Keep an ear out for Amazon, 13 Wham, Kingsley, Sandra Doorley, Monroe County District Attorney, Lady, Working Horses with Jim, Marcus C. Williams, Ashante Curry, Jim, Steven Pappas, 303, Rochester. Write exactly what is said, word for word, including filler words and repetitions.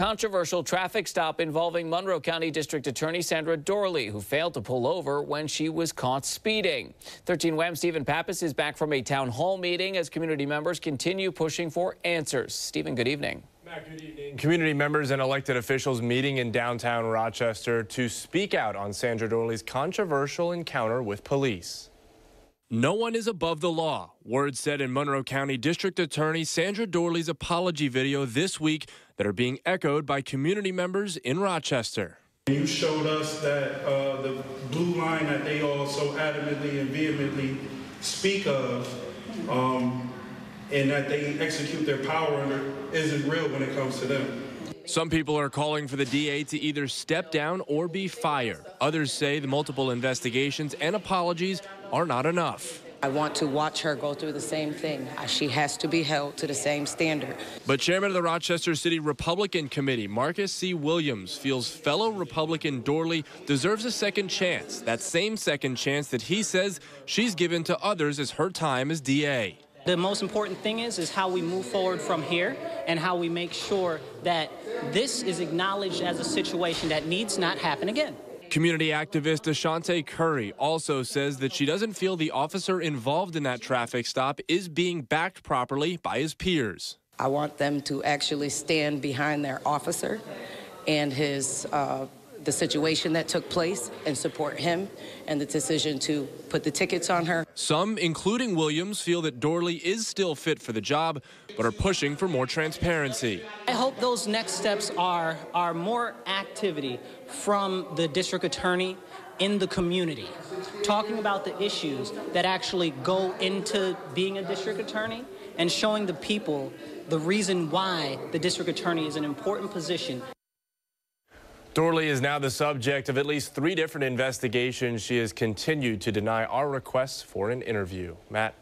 Controversial traffic stop involving Monroe County District Attorney Sandra Doorley, who failed to pull over when she was caught speeding. thirteen Wham Steven Pappas is back from a town hall meeting as community members continue pushing for answers. Steven, good evening. Matt, good evening. Community members and elected officials meeting in downtown Rochester to speak out on Sandra Doorley's controversial encounter with police. No one is above the law. Words said in Monroe County District Attorney Sandra Doorley's apology video this week that are being echoed by community members in Rochester. You showed us that uh, the blue line that they all so adamantly and vehemently speak of um, and that they execute their power under isn't real when it comes to them. Some people are calling for the D A to either step down or be fired. Others say the multiple investigations and apologies are not enough. I want to watch her go through the same thing. She has to be held to the same standard. But chairman of the Rochester City Republican Committee, Marcus C. Williams, feels fellow Republican Doorley deserves a second chance, that same second chance that he says she's given to others as her time as D A. The most important thing is, is how we move forward from here and how we make sure that this is acknowledged as a situation that needs not happen again. Community activist Ashante Curry also says that she doesn't feel the officer involved in that traffic stop is being backed properly by his peers. I want them to actually stand behind their officer and his, uh, the situation that took place and support him and the decision to put the tickets on her. Some, including Williams, feel that Doorley is still fit for the job, but are pushing for more transparency. I hope those next steps are, are more activity from the district attorney in the community, talking about the issues that actually go into being a district attorney and showing the people the reason why the district attorney is an important position. Doorley is now the subject of at least three different investigations. She has continued to deny our requests for an interview. Matt.